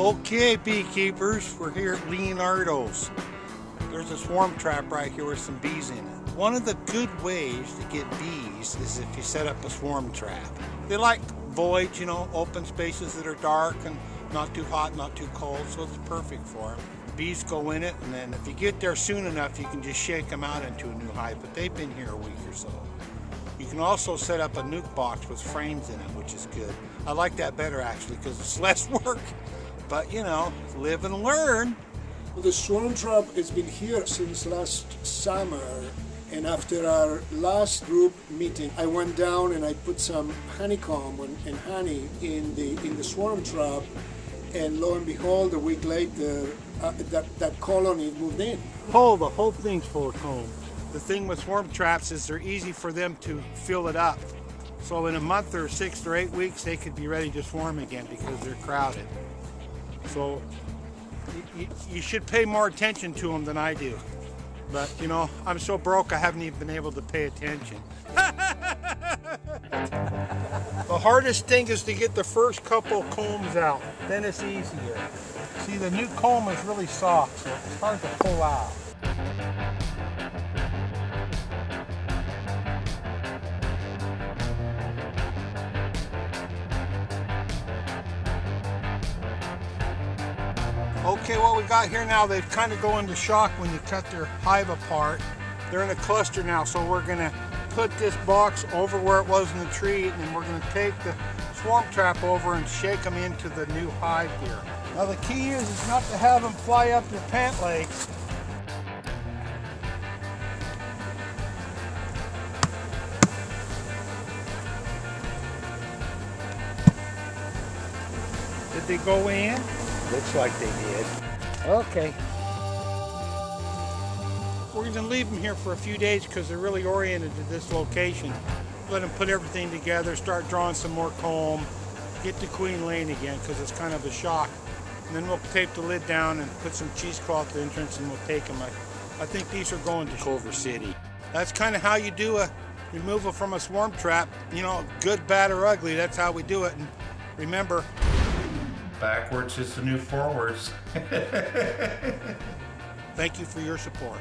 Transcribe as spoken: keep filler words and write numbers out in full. Okay, beekeepers, we're here at Leonardo's. There's a swarm trap right here with some bees in it. One of the good ways to get bees is if you set up a swarm trap. They like voids, you know, open spaces that are dark and not too hot, not too cold, so it's perfect for them. Bees go in it, and then if you get there soon enough, you can just shake them out into a new hive, but they've been here a week or so. You can also set up a nuke box with frames in it, which is good. I like that better, actually, because it's less work. But, you know, live and learn. Well, the swarm trap has been here since last summer. And after our last group meeting, I went down and I put some honeycomb and honey in the, in the swarm trap. And lo and behold, a week later, uh, that, that colony moved in. Oh, the whole thing's full of comb. The thing with swarm traps is they're easy for them to fill it up. So in a month or six or eight weeks, they could be ready to swarm again because they're crowded. So you, you should pay more attention to them than I do. But, you know, I'm so broke I haven't even been able to pay attention. The hardest thing is to get the first couple combs out. Then it's easier. See, the new comb is really soft, so it's hard to pull out. Okay, what we got here now, they've kind of go into shock when you cut their hive apart. They're in a cluster now, so we're gonna put this box over where it was in the tree, and then we're gonna take the swarm trap over and shake them into the new hive here. Now the key is, is not to have them fly up your pant legs. Did they go in? Looks like they did. Okay. We're going to leave them here for a few days because they're really oriented to this location. Let them put everything together, start drawing some more comb, get to Queen Lane again because it's kind of a shock. And then we'll tape the lid down and put some cheesecloth at the entrance and we'll take them. I, I think these are going to Culver City. That's kind of how you do a removal from a swarm trap. You know, good, bad, or ugly, that's how we do it. And remember, backwards is the new forwards. Thank you for your support.